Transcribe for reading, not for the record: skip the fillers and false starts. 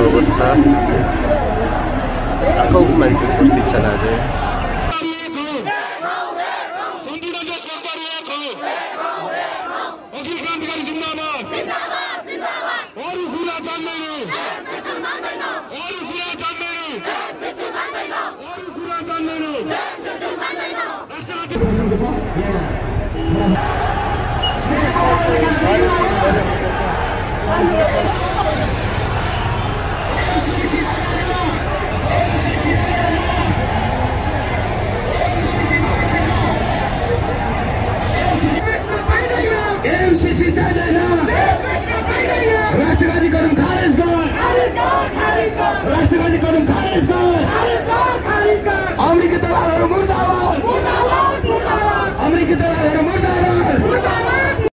Sınavında akıl mümkün kurtiçelerdi.